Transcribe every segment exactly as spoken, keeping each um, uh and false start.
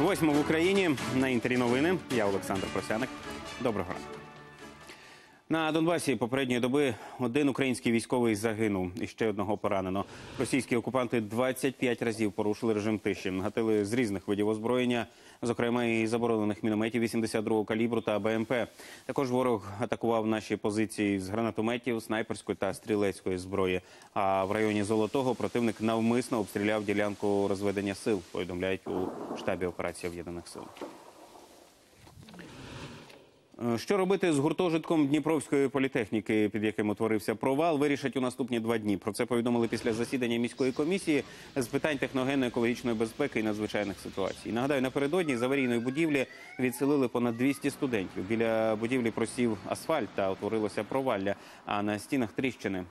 Восьма в Україні. На Інтері новини. Я Олександр Просяник. Доброго ранку. На Донбасі попередньої доби один український військовий загинув і ще одного поранено. Російські окупанти двадцять п'ять разів порушили режим тиші. Гатили з різних видів озброєння, зокрема і заборонених мінометів вісімдесят другого калібру та Б М П. Також ворог атакував наші позиції з гранатометів, снайперської та стрілецької зброї. А в районі Золотого противник навмисно обстріляв ділянку розведення сил, повідомляють у штабі операції Об'єднаних Сил. Що робити з гуртожитком Дніпровської політехніки, під яким утворився провал, вирішать у наступні два дні. Про це повідомили після засідання міської комісії з питань техногенно-екологічної безпеки і надзвичайних ситуацій. Нагадаю, напередодні з аварійної будівлі відселили понад двісті студентів. Біля будівлі просів асфальт та утворилося провалля, а на стінах тріщини.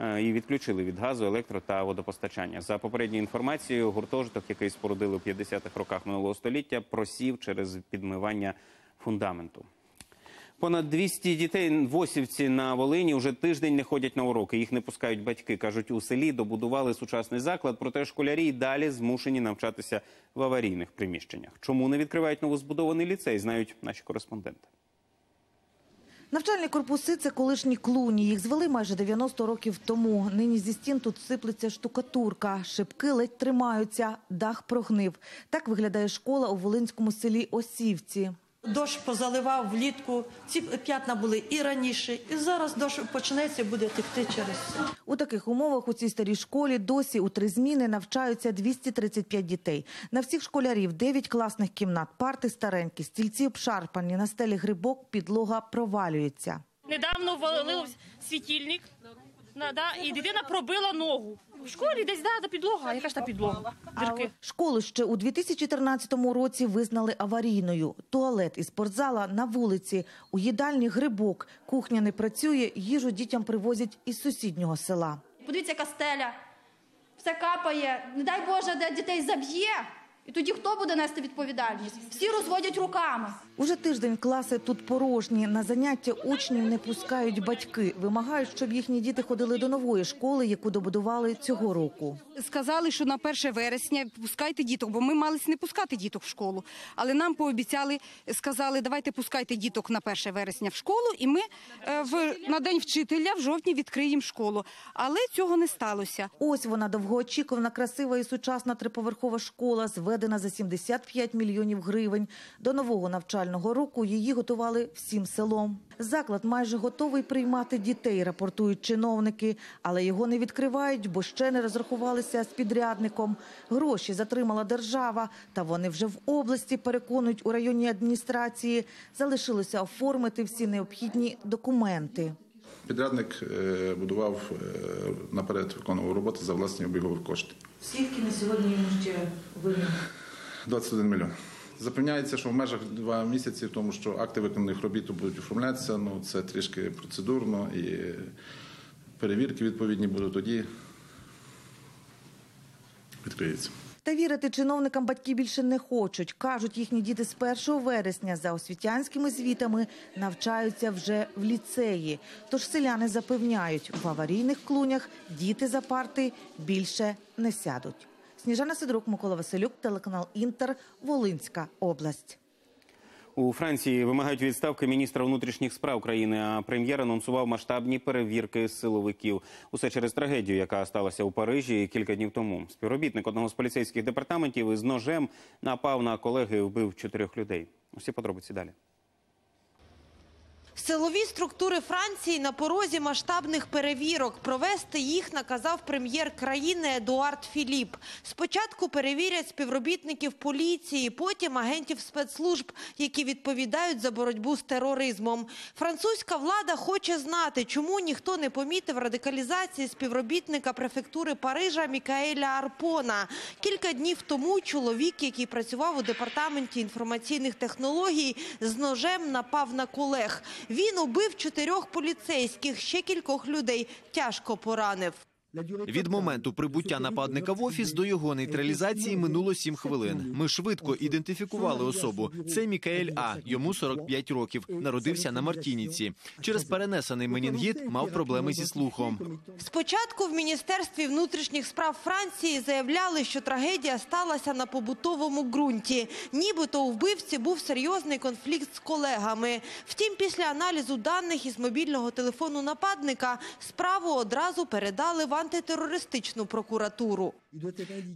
І відключили від газу, електро та водопостачання. За попередньою інформацією, гуртожиток, який спорудили в п'ятдесятих роках минулого століття, просів через підмивання фундаменту. Понад двісті дітей в Осівці на Волині уже тиждень не ходять на уроки. Їх не пускають батьки. Кажуть, у селі добудували сучасний заклад, проте школярі й далі змушені навчатися в аварійних приміщеннях. Чому не відкривають новозбудований ліцей, знають наші кореспонденти. Навчальні корпуси – це колишні клуні. Їх звели майже дев'яносто років тому. Нині зі стін тут сиплеться штукатурка. Шибки ледь тримаються. Дах прогнив. Так виглядає школа у волинському селі Осівці. Дощ позаливав влітку, ці п'ятна були і раніше, і зараз дощ почнеться і буде текти через це. У таких умовах у цій старій школі досі у три зміни навчаються двісті тридцять п'ять дітей. На всіх школярів дев'ять класних кімнат, парти старенькі, стільці обшарпані, на стелі грибок, підлога провалюється. Недавно валився світильник, і дитина пробила ногу. В школі десь, да, підлога. Яка ж та підлога? Дірки. Школу ще у дві тисячі чотирнадцятому році визнали аварійною. Туалет і спортзала на вулиці. У їдальні грибок. Кухня не працює, їжу дітям привозять із сусіднього села. Подивіться, яка стеля. Все капає. Не дай Боже, де дітей заб'є. І тоді хто буде нести відповідальність? Всі розводять руками. Уже тиждень класи тут порожні. На заняття учнів не пускають батьки. Вимагають, щоб їхні діти ходили до нової школи, яку добудували цього року. Сказали, що на перше вересня пускайте діток, бо ми малися не пускати діток в школу. Але нам пообіцяли, сказали, давайте пускайте діток на перше вересня в школу, і ми на День вчителя в жовтні відкриємо школу. Але цього не сталося. Ось вона, довгоочікувана, красива і сучасна триповерхова школа з зведена за сімдесят п'ять мільйонів гривень. До нового навчального року її готували всім селом. Заклад майже готовий приймати дітей, рапортують чиновники. Але його не відкривають, бо ще не розрахувалися з підрядником. Гроші затримала держава, та вони вже в області, переконують у районній адміністрації. Залишилося оформити всі необхідні документи. Підрядник будував, наперед виконував роботи за власні обігові кошти. Скільки на сьогодні йому ще винен? двадцять один мільйон. Запевняється, що в межах два місяці, тому що акти виконаних робіт будуть оформлятися, ну це трішки процедурно, і перевірки відповідні будуть, тоді відкриється. Та вірити чиновникам батьки більше не хочуть. Кажуть, їхні діти з першого вересня за освітянськими звітами навчаються вже в ліцеї. Тож селяни запевняють, в аварійних клунях діти за парти більше не сядуть. Сніжана Сидорук, Микола Василюк, телеканал «Інтер», Волинська область. У Франції вимагають відставки міністра внутрішніх справ країни, а прем'єр анонсував масштабні перевірки силовиків. Усе через трагедію, яка сталася у Парижі кілька днів тому. Співробітник одного з поліцейських департаментів із ножем напав на колеги і вбив чотирьох людей. Усі подробиці далі. Силові структури Франції на порозі масштабних перевірок. Провести їх наказав прем'єр країни Едуард Філіп. Спочатку перевірять співробітників поліції, потім агентів спецслужб, які відповідають за боротьбу з тероризмом. Французька влада хоче знати, чому ніхто не помітив радикалізації співробітника префектури Парижа Мікаеля Арпона. Кілька днів тому чоловік, який працював у департаменті інформаційних технологій, з ножем напав на колег. Він убив чотирьох поліцейських, ще кількох людей тяжко поранив. Від моменту прибуття нападника в офіс до його нейтралізації минуло сім хвилин. Ми швидко ідентифікували особу. Це Мікель А., йому сорок п'ять років, народився на Мартініці. Через перенесений менінгіт мав проблеми зі слухом. Спочатку в Міністерстві внутрішніх справ Франції заявляли, що трагедія сталася на побутовому ґрунті. Нібито у вбивці був серйозний конфлікт з колегами. Втім, після аналізу даних із мобільного телефону нападника справу одразу передали в антитерористичну прокуратуру.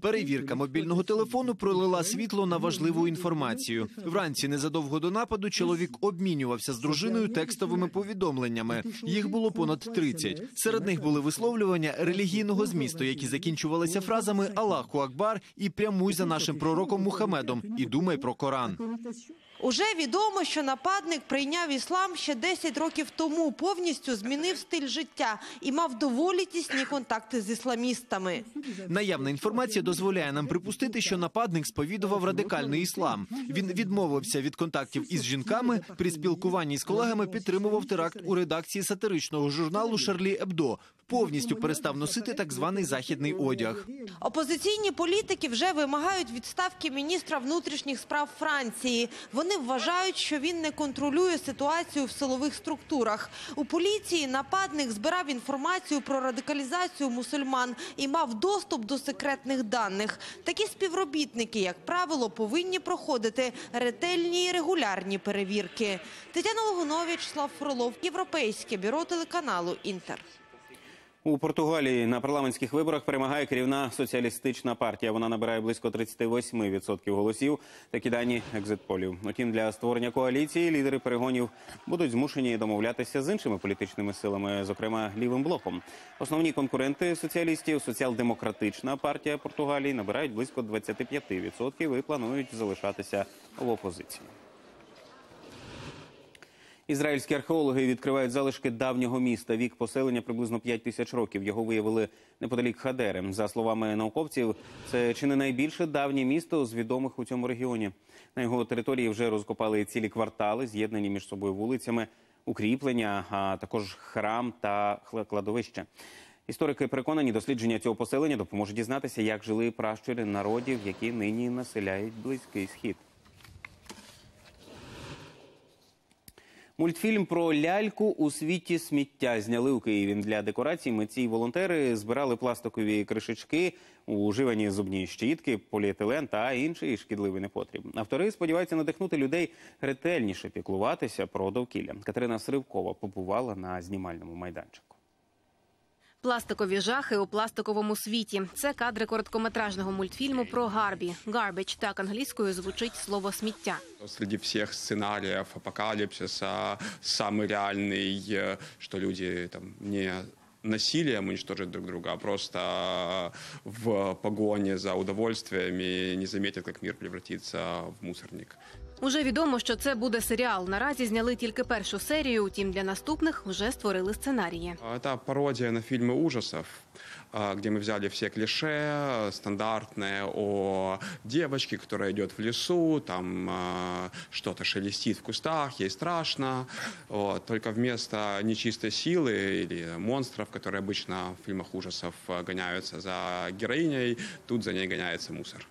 Перевірка мобільного телефону пролила світло на важливу інформацію. Вранці незадовго до нападу чоловік обмінювався з дружиною текстовими повідомленнями. Їх було понад тридцять. Серед них були висловлювання релігійного змісту, які закінчувалися фразами «Аллаху Акбар» і «Прямуй за нашим пророком Мухаммедом» і «Думай про Коран». Уже відомо, що нападник прийняв іслам ще десять років тому, повністю змінив стиль життя і мав доволі тісні контакти з ісламістами. Наявна інформація дозволяє нам припустити, що нападник сповідував радикальний іслам. Він відмовився від контактів із жінками, при спілкуванні з колегами підтримував теракт у редакції сатиричного журналу «Шарлі Ебдо», повністю перестав носити так званий західний одяг. Опозиційні політики вже вимагають відставки міністра внутрішніх справ Франції. Вони вважають, що він не контролює ситуацію в силових структурах. У поліції нападник збирав інформацію про радикалізацію мусульман і мав доступ до секретних даних. Такі співробітники, як правило, повинні проходити ретельні і регулярні перевірки. Тетяна Логунович, Слав Фролов, Європейське бюро телеканалу «Інтер». У Португалії на парламентських виборах перемагає керівна соціалістична партія. Вона набирає близько тридцять вісім відсотків голосів, такі дані екзит-полів. Утім, для створення коаліції лідери перегонів будуть змушені домовлятися з іншими політичними силами, зокрема лівим блоком. Основні конкуренти соціалістів, соціал-демократична партія Португалії, набирають близько двадцять п'ять відсотків і планують залишатися в опозиції. Ізраїльські археологи відкривають залишки давнього міста. Вік поселення приблизно п'ять тисяч років. Його виявили неподалік Хадери. За словами науковців, це чи не найбільше давнє місто з відомих у цьому регіоні. На його території вже розкопали цілі квартали, з'єднані між собою вулицями, укріплення, а також храм та кладовище. Історики переконані, дослідження цього поселення допоможуть дізнатися, як жили пращури народів, які нині населяють Близький Схід. Мультфільм про ляльку у світі сміття зняли у Києві. Для декорацій митці і волонтери збирали пластикові кришечки, уживані зубні щітки, поліетилен та інший шкідливий непотріб. Автори сподіваються надихнути людей ретельніше піклуватися про довкілля. Катерина Сиривкова побувала на знімальному майданчику. Пластикові жахи у пластиковому світі. Це кадри короткометражного мультфільму про Гарбі. Гарбіч, так англійською звучить слово «сміття». Серед всіх сценаріїв апокаліпсиса найреальний, що люди там не насилием уничтожат друг друга, а просто в погоні за удовольствиями не заметят, як мир превратиться в мусорник. Уже відомо, що це буде серіал. Наразі зняли тільки першу серію, утім для наступних вже створили сценарії. Це пародія на фільми ужасів, де ми взяли всі кліше, стандартне о дівчинці, яка йде в лісу, там щось шелестить в кустах, їй страшно. Тільки вместо нечистої сили або монстрів, які звичайно в фільмах ужасів ганяються за героїнею, тут за нею ганяється мусор.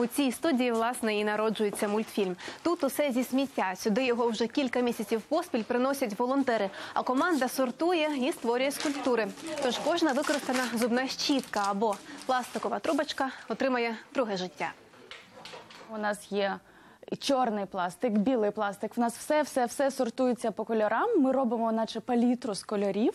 У цій студії, власне, і народжується мультфільм. Тут усе зі сміття. Сюди його вже кілька місяців поспіль приносять волонтери, а команда сортує і створює скульптури. Тож кожна використана зубна щітка або пластикова трубочка отримає друге життя. У нас є чорний пластик, білий пластик. В нас все-все-все сортується по кольорам. Ми робимо наче палітру з кольорів.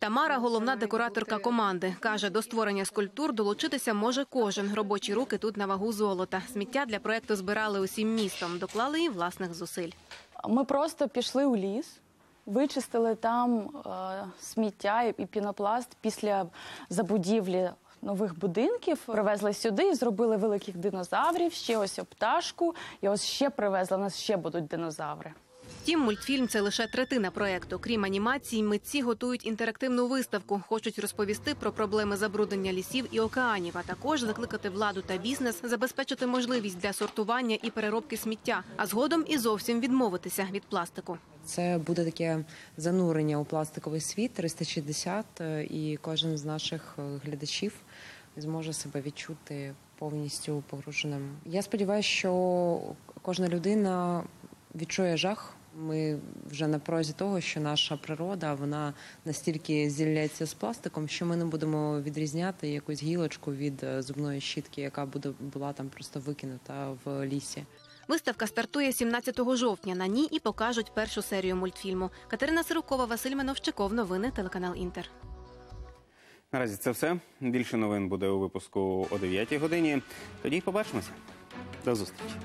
Тамара – головна декораторка команди. Каже, до створення скульптур долучитися може кожен. Робочі руки тут на вагу золота. Сміття для проєкту збирали усім містом, доклали і власних зусиль. Ми просто пішли у ліс, вичистили там сміття і пінопласт після забудівлі нових будинків. Привезли сюди і зробили великих динозаврів, ще ось пташку, і ось ще привезли, у нас ще будуть динозаври. Втім, мультфільм – це лише третина проєкту. Крім анімацій, митці готують інтерактивну виставку. Хочуть розповісти про проблеми забруднення лісів і океанів, а також закликати владу та бізнес забезпечити можливість для сортування і переробки сміття, а згодом і зовсім відмовитися від пластику. це буде таке занурення у пластиковий світ триста шістдесят, і кожен з наших глядачів зможе себе відчути повністю погруженим. Я сподіваюся, що кожна людина відчує жах. Ми вже на прозі того, що наша природа, вона настільки зілляється з пластиком, що ми не будемо відрізняти якусь гілочку від зубної щітки, яка буде, була там просто викинута в лісі. Виставка стартує сімнадцятого жовтня. На ній і покажуть першу серію мультфільму. Катерина Сиривкова, Василь Меновщиков. Новини телеканал «Інтер». Наразі це все. Більше новин буде у випуску о дев'ятій годині. Тоді побачимося. До зустрічі.